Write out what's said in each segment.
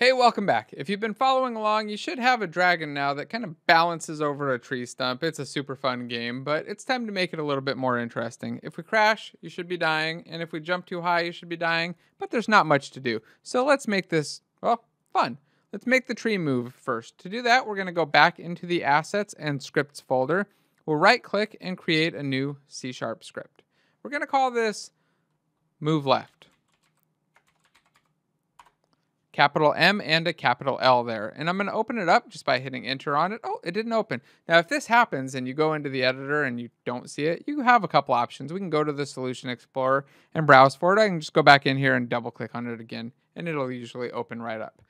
Hey, welcome back. If you've been following along, you should have a dragon now that kind of balances over a tree stump. It's a super fun game, but it's time to make it a little bit more interesting. If we crash, you should be dying, and if we jump too high, you should be dying, but there's not much to do. So let's make this, well, fun. Let's make the tree move first. To do that, we're going to go back into the Assets and Scripts folder. We'll right-click and create a new C# script. We're going to call this MoveLeft. Capital M and a capital L there. And I'm going to open it up just by hitting enter on it. Oh, it didn't open. Now, if this happens and you go into the editor and you don't see it, you have a couple options. We can go to the Solution Explorer and browse for it. I can just go back in here and double click on it again, and it'll usually open right up.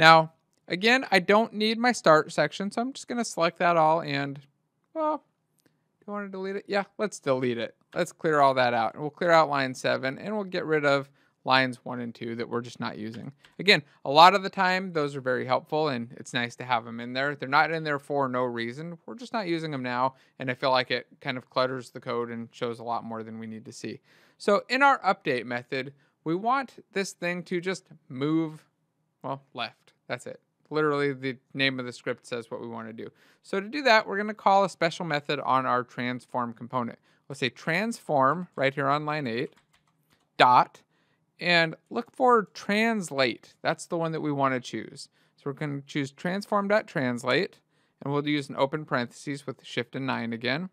Now, again, I don't need my start section, so I'm just going to select that all and, well, do I want to delete it? Yeah, let's delete it. Let's clear all that out. We'll clear out line 7 and we'll get rid of lines 1 and 2 that we're just not using. Again, a lot of the time, those are very helpful and it's nice to have them in there. They're not in there for no reason. We're just not using them now. And I feel like it kind of clutters the code and shows a lot more than we need to see. So in our update method, we want this thing to just move, well, left. That's it. Literally the name of the script says what we want to do. So to do that, we're going to call a special method on our transform component. We'll say transform right here on line 8 dot, and look for translate. That's the one that we want to choose. So we're going to choose transform.translate, and we'll use an open parentheses with shift and 9 again.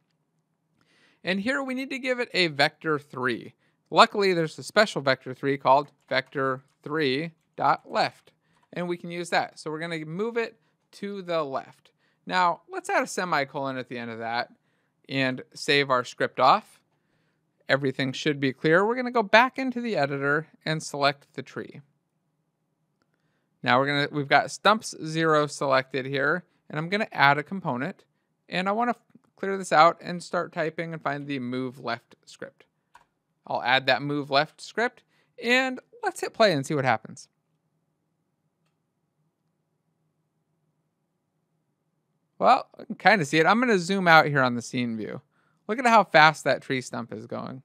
And here we need to give it a vector3. Luckily, there's a special vector3 called vector3.left, and we can use that. So we're going to move it to the left. Now, let's add a semicolon at the end of that and save our script off. Everything should be clear. We're going to go back into the editor and select the tree. Now we've got stumps 0 selected here, and I'm going to add a component, and I want to clear this out and start typing and find the move left script. I'll add that move left script, and let's hit play and see what happens. Well, I can kind of see it. I'm going to zoom out here on the scene view. Look at how fast that tree stump is going.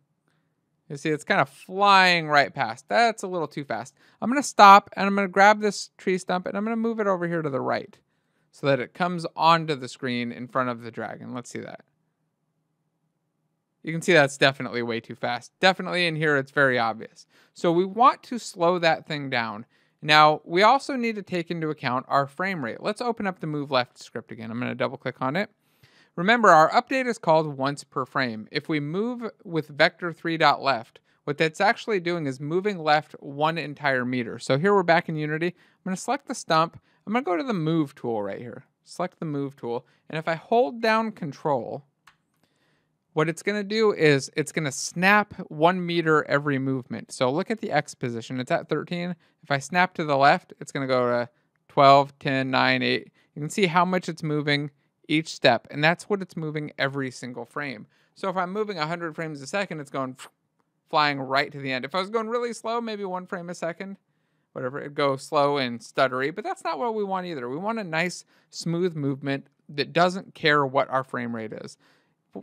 You see, it's kind of flying right past. That's a little too fast. I'm going to stop, and I'm going to grab this tree stump, and I'm going to move it over here to the right so that it comes onto the screen in front of the dragon. Let's see that. You can see that's definitely way too fast. Definitely in here, it's very obvious. So we want to slow that thing down. Now, we also need to take into account our frame rate. Let's open up the move left script again. I'm going to double click on it. Remember, our update is called once per frame. If we move with vector3.left, what that's actually doing is moving left 1 entire meter. So here we're back in Unity. I'm going to select the stump. I'm going to go to the move tool right here. Select the move tool. And if I hold down control, what it's going to do is it's going to snap 1 meter every movement. So look at the X position. It's at 13. If I snap to the left, it's going to go to 12, 10, 9, 8. You can see how much it's moving each step, and that's what it's moving every single frame. So if I'm moving 100 frames a second, it's going flying right to the end. If I was going really slow, maybe 1 frame a second, whatever, it'd go slow and stuttery, but that's not what we want either. We want a nice, smooth movement that doesn't care what our frame rate is.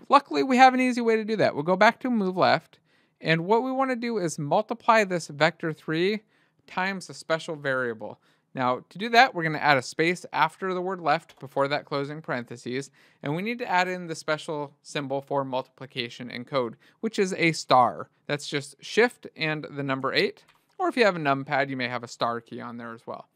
Luckily, we have an easy way to do that. We'll go back to move left, and what we want to do is multiply this vector3 times a special variable. Now, to do that, we're going to add a space after the word left before that closing parentheses, and we need to add in the special symbol for multiplication in code, which is a star. That's just shift and the number 8, or if you have a numpad, you may have a star key on there as well.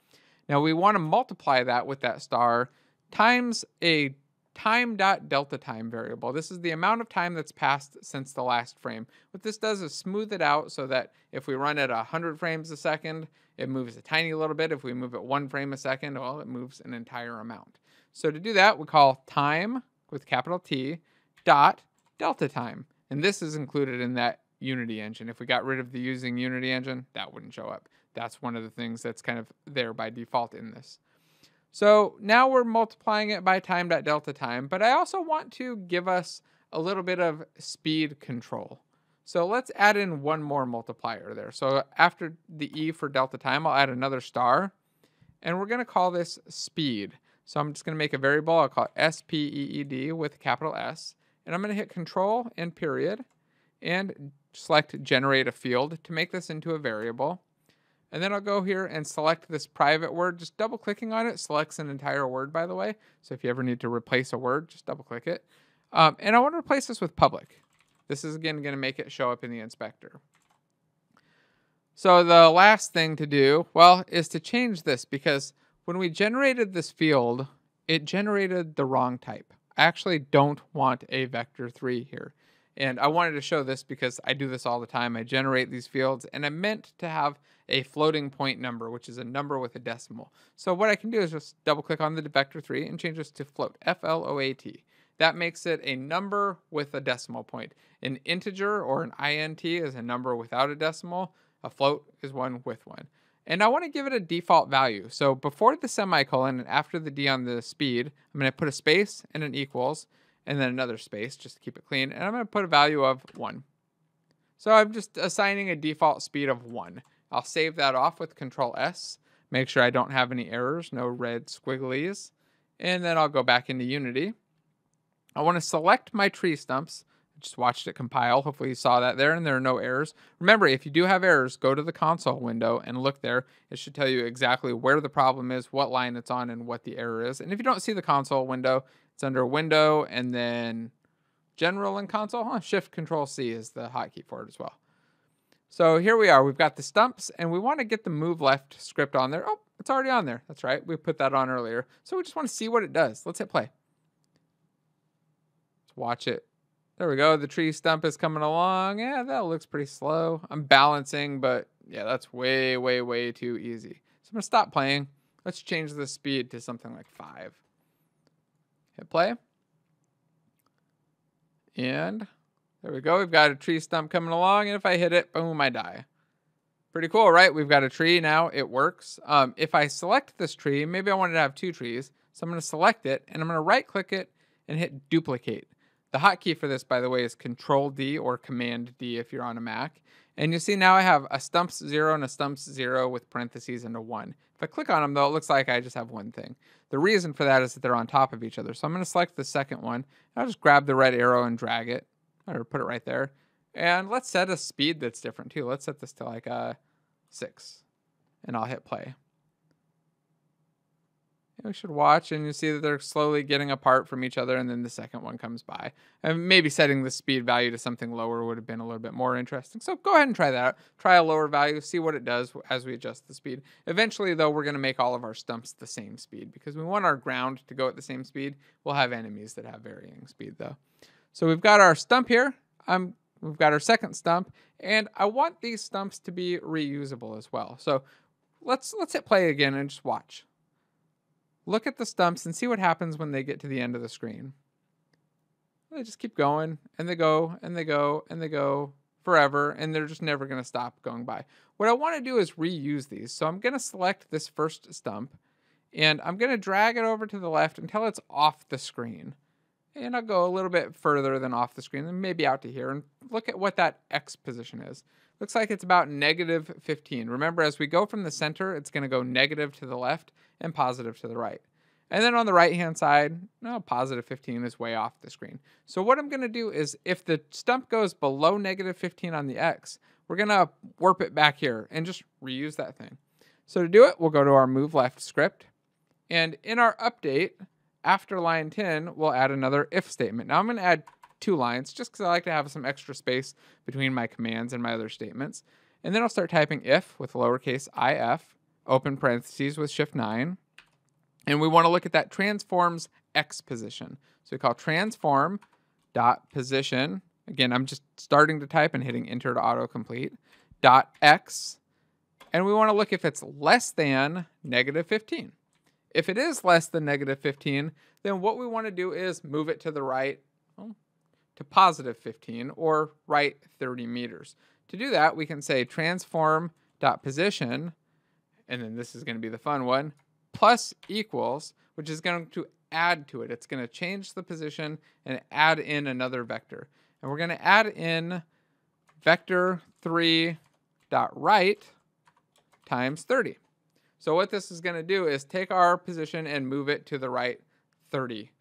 Now, we want to multiply that with that star times a Time.deltaTime variable. This is the amount of time that's passed since the last frame. What this does is smooth it out so that if we run at 100 frames a second, it moves a tiny little bit. If we move at 1 frame a second, well, it moves an entire amount. So to do that, we call time with capital T dot delta time. And this is included in that Unity engine. If we got rid of the using Unity engine, that wouldn't show up. That's one of the things that's kind of there by default in this. So now we're multiplying it by time.deltaTime, but I also want to give us a little bit of speed control. So let's add in 1 more multiplier there. So after the E for delta time, I'll add another star, and we're going to call this speed. So I'm just going to make a variable. I'll call it S-P-E-E-D with a capital S, and I'm going to hit control and period and select generate a field to make this into a variable. And then I'll go here and select this private word. Just double clicking on it selects an entire word, by the way. So if you ever need to replace a word, just double click it. And I want to replace this with public. This is again going to make it show up in the inspector. So the last thing to do, well, is to change this, because when we generated this field, it generated the wrong type. I actually don't want a vector3 here. And I wanted to show this because I do this all the time. I generate these fields, and I meant to have a floating point number, which is a number with a decimal. So what I can do is just double click on the vector3 and change this to float, F-L-O-A-T. That makes it a number with a decimal point. An integer or an int is a number without a decimal. A float is one with one. And I want to give it a default value. So before the semicolon and after the D on the speed, I'm going to put a space and an equals, and then another space just to keep it clean. And I'm going to put a value of 1. So I'm just assigning a default speed of 1. I'll save that off with Control S. Make sure I don't have any errors, no red squigglies. And then I'll go back into Unity. I want to select my tree stumps. I just watched it compile. Hopefully you saw that there, and there are no errors. Remember, if you do have errors, go to the console window and look there. It should tell you exactly where the problem is, what line it's on, and what the error is. And if you don't see the console window, it's under Window and then General and Console. Shift Control C is the hotkey for it as well. So here we are. We've got the stumps, and we want to get the move left script on there. Oh, it's already on there. That's right. We put that on earlier. So we just want to see what it does. Let's hit play. Let's watch it. There we go. The tree stump is coming along. Yeah, that looks pretty slow. I'm balancing, but yeah, that's way, way, way too easy. So I'm going to stop playing. Let's change the speed to something like 5. Hit play. And there we go. We've got a tree stump coming along. And if I hit it, boom, I die. Pretty cool, right? We've got a tree now. It works. If I select this tree, maybe I wanted to have 2 trees. So I'm going to select it, and I'm going to right-click it and hit Duplicate. The hotkey for this, by the way, is Control D or Command D if you're on a Mac. And you see now I have a stumps 0 and a stumps 0 with parentheses and a 1. If I click on them, though, it looks like I just have one thing. The reason for that is that they're on top of each other. So I'm going to select the second one. And I'll just grab the red arrow and drag it, or put it right there. And let's set a speed that's different, too. Let's set this to like 6. And I'll hit play. We should watch, and you see that they're slowly getting apart from each other, and then the second one comes by. And maybe setting the speed value to something lower would have been a little bit more interesting. So go ahead and try that out. Try a lower value, see what it does as we adjust the speed. Eventually, though, we're going to make all of our stumps the same speed, because we want our ground to go at the same speed. We'll have enemies that have varying speed, though. So we've got our stump here. We've got our second stump, and I want these stumps to be reusable as well. So let's hit play again and just watch. Look at the stumps and see what happens when they get to the end of the screen. They just keep going, and they go, and they go, and they go forever, and they're just never going to stop going by. What I want to do is reuse these. So I'm going to select this first stump, and I'm going to drag it over to the left until it's off the screen. And I'll go a little bit further than off the screen, and maybe out to here, and look at what that X position is. Looks like it's about -15. Remember, as we go from the center, it's going to go negative to the left and positive to the right. And then on the right-hand side, no, +15 is way off the screen. So what I'm going to do is, if the stump goes below -15 on the X, we're going to warp it back here and just reuse that thing. So to do it, we'll go to our move left script. And in our update, after line 10, we'll add another if statement. Now I'm going to add 2 lines, just because I like to have some extra space between my commands and my other statements. And then I'll start typing if with lowercase if, open parentheses with Shift-9. And we want to look at that transform's X position. So we call transform.position. Again, I'm just starting to type and hitting enter to autocomplete. .x. And we want to look if it's less than -15. If it is less than -15, then what we want to do is move it to the right, to +15, or right 30 meters. To do that, we can say transform.position, and then this is going to be the fun one, +=, which is going to add to it. It's going to change the position and add in another vector. And we're going to add in vector3.right times 30. So what this is going to do is take our position and move it to the right 30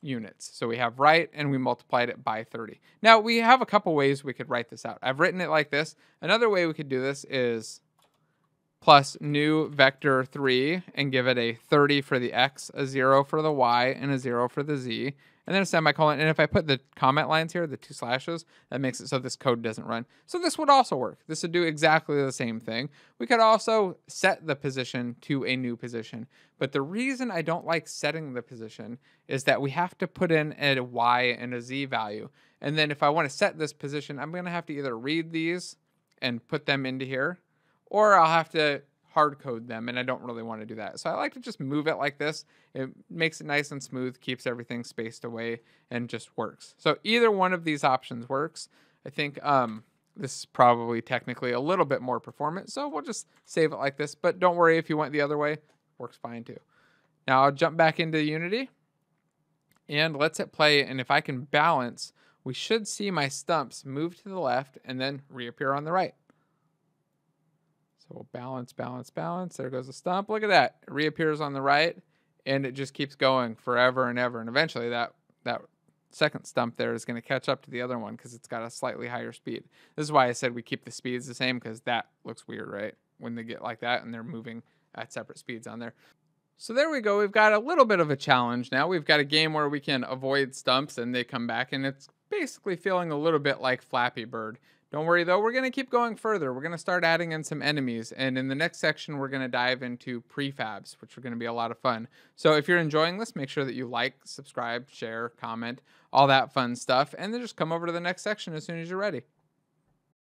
units. So we have right, and we multiplied it by 30. Now, we have a couple ways we could write this out. I've written it like this. Another way we could do this is plus new vector 3 and give it a 30 for the x, a 0 for the y, and a 0 for the z, and then a semicolon. And if I put the comment lines here, the two slashes, that makes it so this code doesn't run. So this would also work. This would do exactly the same thing. We could also set the position to a new position. But the reason I don't like setting the position is that we have to put in a y and a z value. And then if I want to set this position, I'm going to have to either read these and put them into here, or I'll have to hard code them, and I don't really want to do that. So I like to just move it like this. It makes it nice and smooth, keeps everything spaced away, and just works. So either one of these options works. I think this is probably technically a little bit more performant, so we'll just save it like this. But don't worry if you went the other way, works fine too. Now I'll jump back into Unity, and let's hit play, and if I can balance, we should see my stumps move to the left and then reappear on the right. So we'll balance, balance, balance. There goes the stump. Look at that. It reappears on the right, and it just keeps going forever and ever. And eventually that second stump there is going to catch up to the other one because it's got a slightly higher speed. This is why I said we keep the speeds the same, because that looks weird, right? When they get like that and they're moving at separate speeds on there. So there we go. We've got a little bit of a challenge now. We've got a game where we can avoid stumps and they come back, and it's basically feeling a little bit like Flappy Bird. Don't worry though, we're going to keep going further. We're going to start adding in some enemies, and in the next section we're going to dive into prefabs, which are going to be a lot of fun. So if you're enjoying this, make sure that you like, subscribe, share, comment, all that fun stuff, and then just come over to the next section as soon as you're ready.